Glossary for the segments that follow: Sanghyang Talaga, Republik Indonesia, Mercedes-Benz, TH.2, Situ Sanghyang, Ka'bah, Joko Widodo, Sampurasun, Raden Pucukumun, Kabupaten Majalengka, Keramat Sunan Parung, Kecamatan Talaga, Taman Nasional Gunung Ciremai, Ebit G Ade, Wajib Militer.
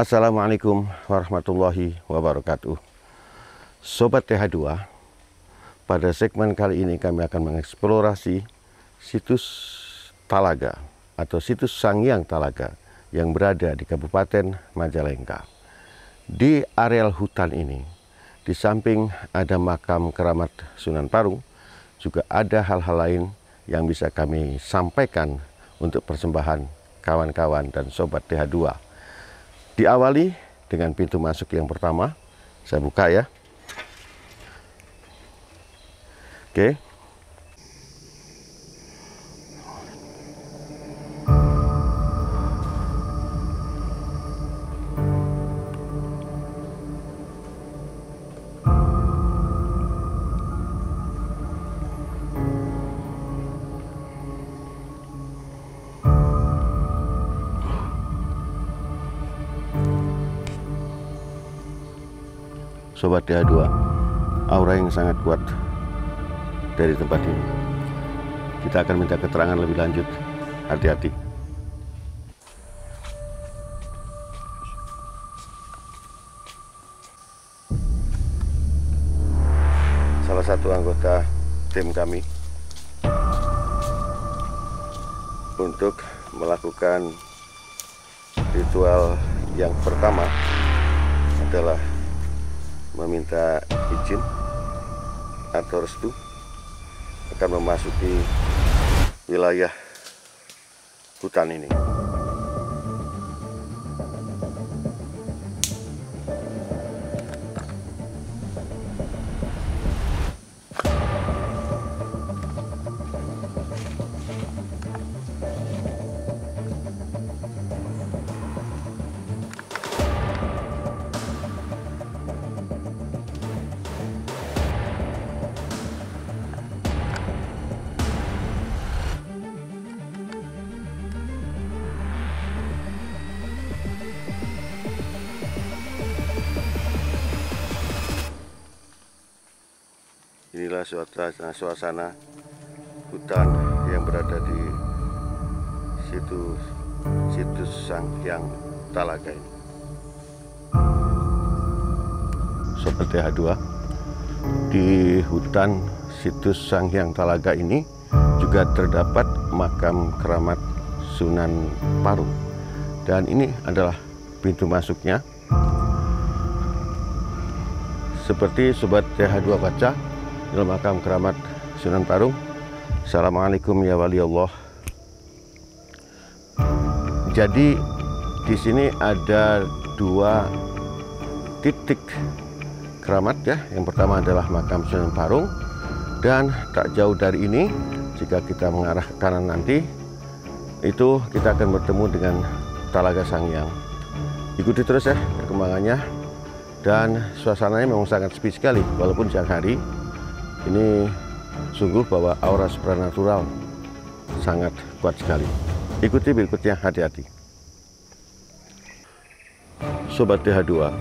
Assalamualaikum warahmatullahi wabarakatuh. Sobat TH2, pada segmen kali ini kami akan mengeksplorasi situs Talaga atau situs Sanghyang Talaga yang berada di Kabupaten Majalengka. Di areal hutan ini, di samping ada makam Keramat Sunan Parung, juga ada hal-hal lain yang bisa kami sampaikan untuk persembahan kawan-kawan dan sobat TH2. Diawali dengan pintu masuk yang pertama, saya buka ya. Oke. Sobat TH2, aura yang sangat kuat dari tempat ini. Kita akan minta keterangan lebih lanjut. Hati-hati. Salah satu anggota tim kami untuk melakukan ritual yang pertama adalah meminta izin atau restu akan memasuki wilayah hutan ini. Inilah suasana hutan yang berada di situs Sanghyang Talaga ini. Sobat TH2, di hutan situs Sanghyang Talaga ini juga terdapat makam Keramat Sunan Parung. Dan ini adalah pintu masuknya. Seperti Sobat TH2 baca, dalam makam Keramat Sunan Parung. Assalamualaikum ya wali Allah. Jadi di sini ada dua titik keramat ya. Yang pertama adalah makam Sunan Parung, dan tak jauh dari ini jika kita mengarah ke kanan nanti itu kita akan bertemu dengan Talaga Sanghyang. Ikuti terus ya perkembangannya, dan suasananya memang sangat sepi sekali walaupun siang hari. Ini sungguh bahwa aura supranatural sangat kuat sekali. Ikuti berikutnya, hati-hati. Sobat TH2,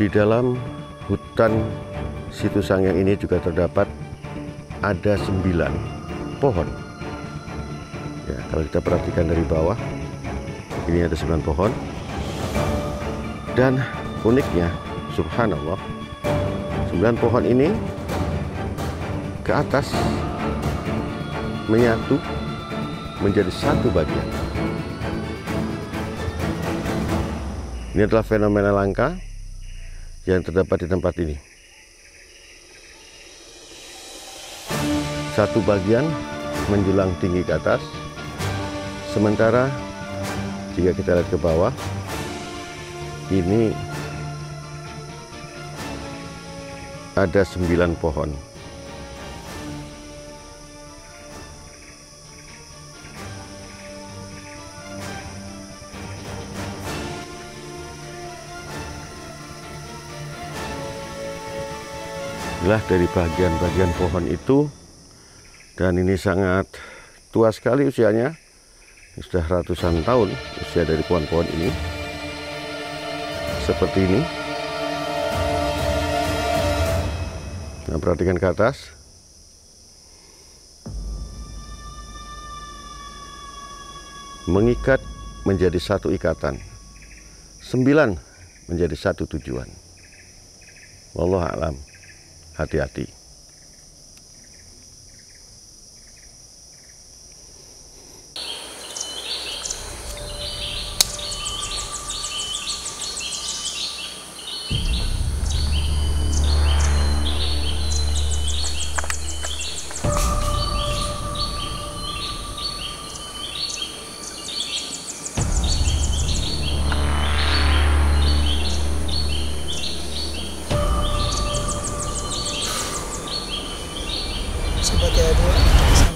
di dalam hutan Situ Sanghyang ini juga terdapat ada 9 pohon. Ya, kalau kita perhatikan dari bawah, ini ada 9 pohon. Dan uniknya, subhanallah, 9 pohon ini ke atas menyatu menjadi satu bagian. Ini adalah fenomena langka yang terdapat di tempat ini. Satu bagian menjulang tinggi ke atas, sementara jika kita lihat ke bawah, ini ada 9 pohon. Dari bagian-bagian pohon itu, dan ini sangat tua sekali usianya, sudah ratusan tahun usia dari pohon-pohon ini. Seperti ini. Nah, perhatikan ke atas. Mengikat menjadi satu ikatan, 9 menjadi satu tujuan. Wallahu a'lam. Hati-hati.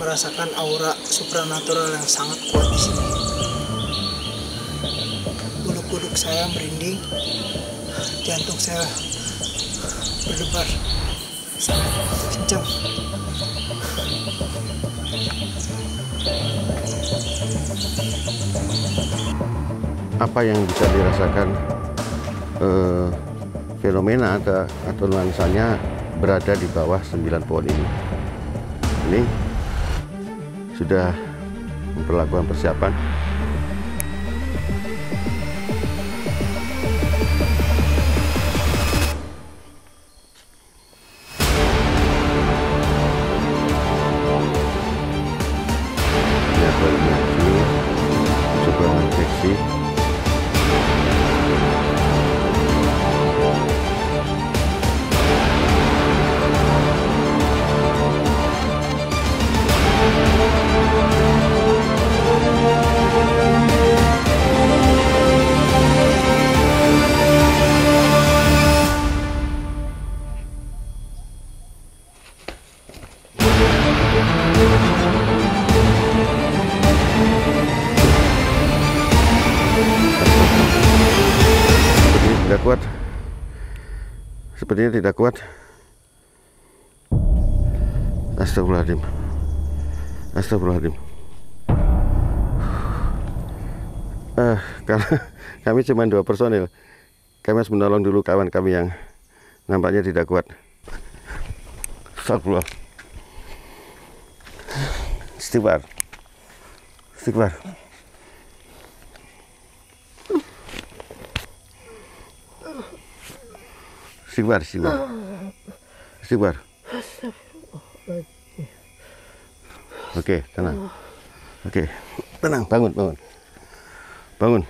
Merasakan aura supranatural yang sangat kuat di sini. Bulu-kuduk saya merinding, jantung saya berdebar sangat kencang. Apa yang bisa dirasakan fenomena atau nuansanya berada di bawah 9 pohon ini. Ini sudah memperlakukan persiapan. Sepertinya tidak kuat. Astagfirullahaladzim. Astagfirullahaladzim. Karena kami cuma 2 personil, kami harus menolong dulu kawan kami yang nampaknya tidak kuat. Astagfirullah. Istighfar. Istighfar. Istighfar. Oke, tenang. Oke, tenang. Bangun, bangun. Bangun.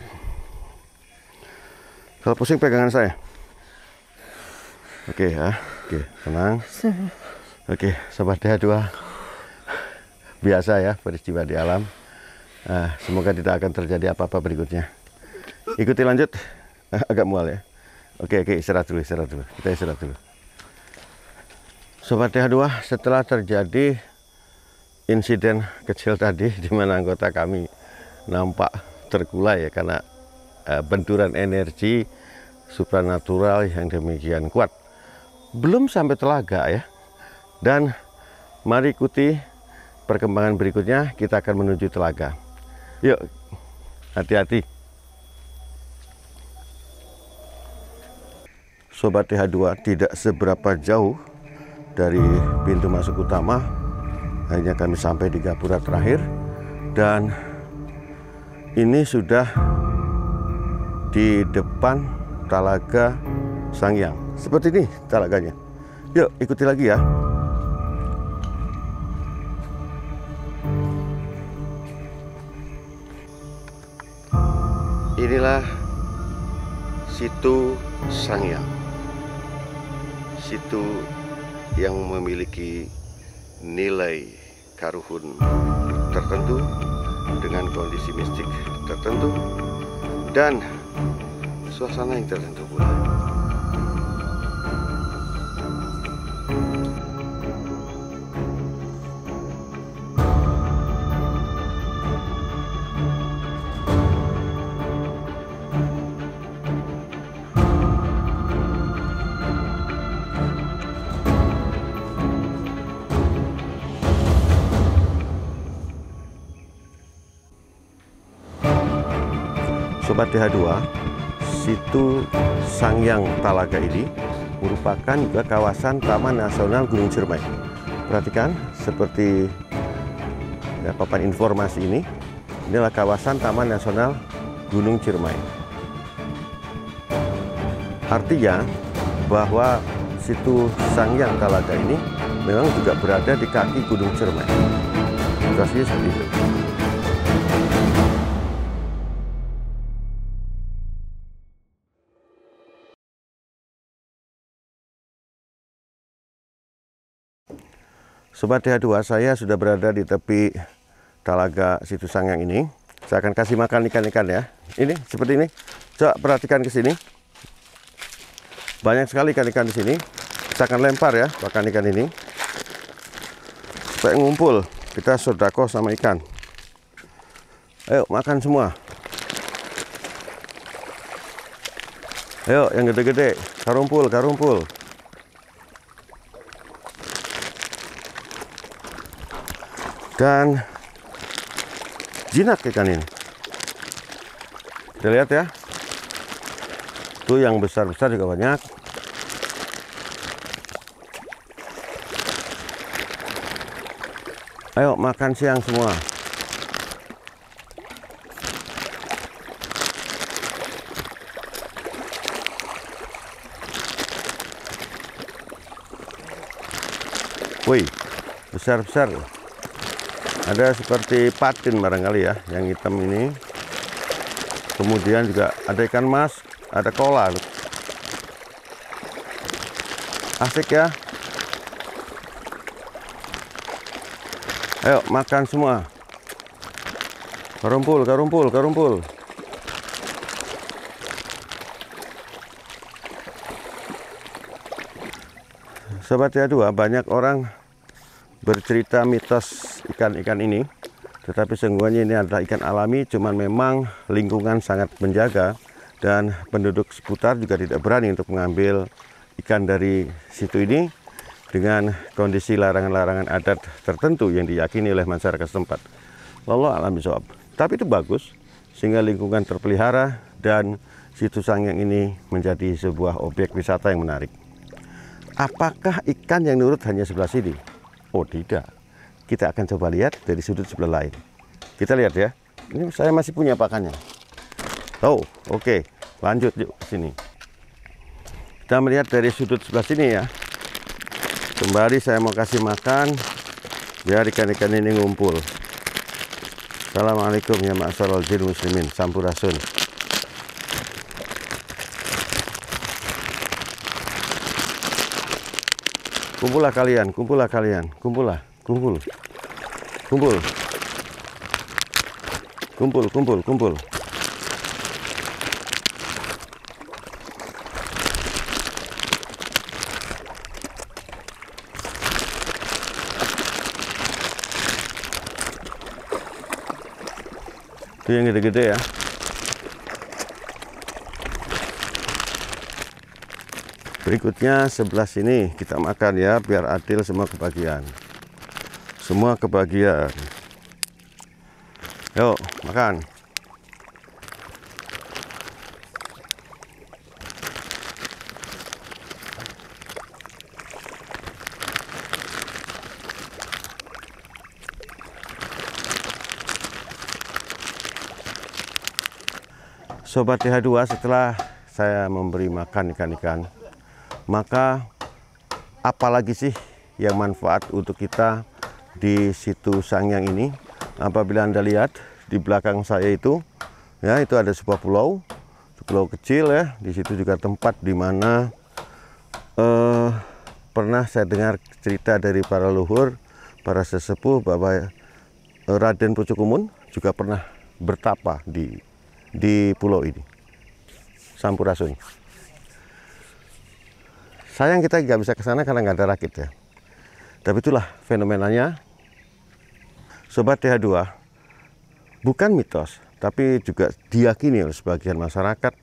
Kalau pusing pegangan saya. Oke ya. Oke, tenang. Oke, sobat dua. Biasa ya peristiwa di alam. Semoga tidak akan terjadi apa-apa berikutnya. Ikuti lanjut. Agak mual ya. Oke, istirahat dulu. Kita istirahat dulu. Sobat TH2, setelah terjadi insiden kecil tadi, di mana anggota kami nampak terkulai ya, karena benturan energi supranatural yang demikian kuat. Belum sampai Talaga ya. Dan mari ikuti perkembangan berikutnya, kita akan menuju Talaga. Yuk, hati-hati. Sobat TH2, tidak seberapa jauh dari pintu masuk utama, hanya kami sampai di gapura terakhir, dan ini sudah di depan Talaga Sanghyang. Seperti ini talaganya. Yuk ikuti lagi ya. Inilah Situ Sanghyang. Situ yang memiliki nilai karuhun tertentu dengan kondisi mistik tertentu dan suasana yang tertentu pula. Sobat TH2, Situ Sanghyang Talaga ini merupakan juga kawasan Taman Nasional Gunung Ciremai. Perhatikan seperti ya, papan informasi ini adalah kawasan Taman Nasional Gunung Ciremai. Artinya bahwa Situ Sanghyang Talaga ini memang juga berada di kaki Gunung Ciremai. Situasinya seperti itu. Sobat DH2, saya sudah berada di tepi Talaga Situ Sanghyang ini. Saya akan kasih makan ikan-ikan ya. Ini seperti ini. Coba perhatikan ke sini. Banyak sekali ikan-ikan di sini. Saya akan lempar ya pakan ikan ini. Supaya ngumpul. Kita sedekah sama ikan. Ayo makan semua. Ayo yang gede-gede. Karumpul, karumpul. Dan jinak ikan ini. Kita lihat ya. Itu yang besar-besar juga banyak. Ayo makan siang semua. Wih, besar-besar. Ada seperti patin barangkali ya, yang hitam ini. Kemudian juga ada ikan mas, ada kolar. Asik ya. Ayo makan semua. Karumpul, karumpul, karumpul. Sobat DH2, banyak orang bercerita mitos ikan-ikan ini, tetapi sungguhnya ini adalah ikan alami, cuman memang lingkungan sangat menjaga dan penduduk seputar juga tidak berani untuk mengambil ikan dari situ ini dengan kondisi larangan-larangan adat tertentu yang diyakini oleh masyarakat setempat. Wallahu a'lam bishawab. Tapi itu bagus sehingga lingkungan terpelihara dan Situ Sanghyang ini menjadi sebuah objek wisata yang menarik. Apakah ikan yang nurut hanya sebelah sini? Oh tidak. Kita akan coba lihat dari sudut sebelah lain. Kita lihat ya. Ini saya masih punya pakannya. Oh, oke. Lanjut yuk ke sini. Kita melihat dari sudut sebelah sini ya. Kembali saya mau kasih makan biar ikan-ikan ini ngumpul. Assalamualaikum ya ma'asyaral jin muslimin. Sampurasun. Kumpulah kalian, kumpulah kalian, kumpulah. Kumpul, kumpul, kumpul, kumpul, kumpul. Itu yang gede-gede ya. Berikutnya sebelah sini kita makan ya, biar adil semua kebagian. Semua kebahagiaan. Yuk, makan. Sobat DH2, setelah saya memberi makan ikan-ikan, maka apalagi sih yang manfaat untuk kita di Situ Sanghyang ini? Apabila Anda lihat di belakang saya itu ya, itu ada sebuah pulau, pulau kecil ya. Di situ juga tempat di mana pernah saya dengar cerita dari para luhur, para sesepuh bahwa Raden Pucukumun juga pernah bertapa di pulau ini. Sampurasun. Sayang kita nggak bisa ke sana karena nggak ada rakit ya. Tapi itulah fenomenanya. Sobat DH2, bukan mitos, tapi juga diyakini oleh sebagian masyarakat,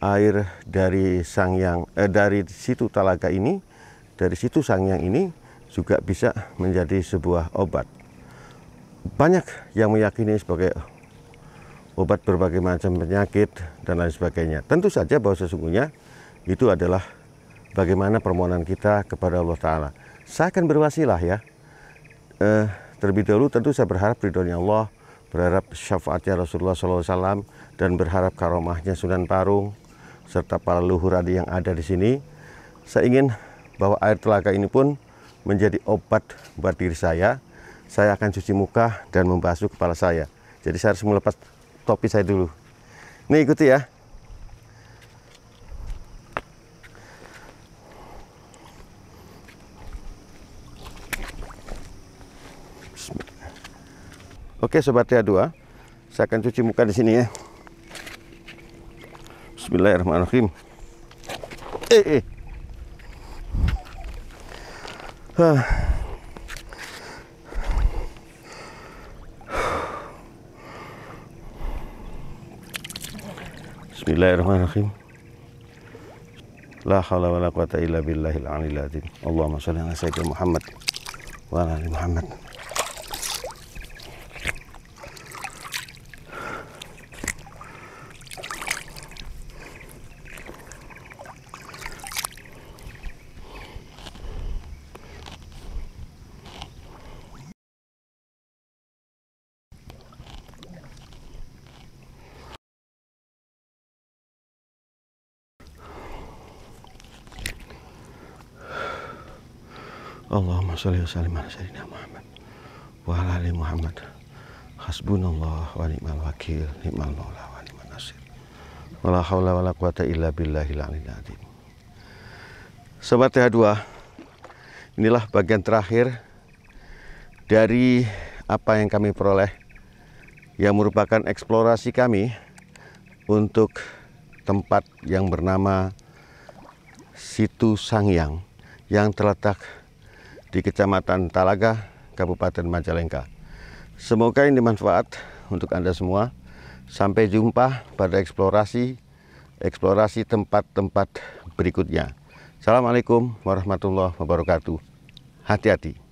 air dari Sanghyang, dari Situ Talaga ini, dari Situ Sanghyang ini juga bisa menjadi sebuah obat. Banyak yang meyakini sebagai obat berbagai macam penyakit dan lain sebagainya. Tentu saja bahwa sesungguhnya itu adalah bagaimana permohonan kita kepada Allah Ta'ala. Saya akan berwasilah ya. Terlebih dahulu tentu saya berharap ridhonya Allah, berharap syafaatnya Rasulullah SAW, dan berharap karomahnya Sunan Parung, serta para leluhur yang ada di sini. Saya ingin bahwa air telaga ini pun menjadi obat buat diri saya. Saya akan cuci muka dan membasuh kepala saya. Jadi saya harus melepas topi saya dulu. Nih, ikuti ya. Oke, Sobat Ria2, saya akan cuci muka di sini ya. Bismillahirrahmanirrahim. Bismillahirrahmanirrahim. La haula wala quwata illa billahil aliyil azim. Allahumma shalli ala sayyidina Muhammad wa ala ali Muhammad. Allahumma sholli wa sallim ala sayyidina Muhammad wa ala ali Muhammad. Hasbunallah wa ni'mal wakil, ni'mal maula wa ni'man nasir. Wala haula wala quwata illa billahil aliyil azim. Sobat Ria2, inilah bagian terakhir dari apa yang kami peroleh, yang merupakan eksplorasi kami untuk tempat yang bernama Situ Sanghyang yang terletak di Kecamatan Talaga, Kabupaten Majalengka. Semoga ini bermanfaat untuk Anda semua. Sampai jumpa pada eksplorasi tempat-tempat berikutnya. Assalamualaikum warahmatullahi wabarakatuh. Hati-hati.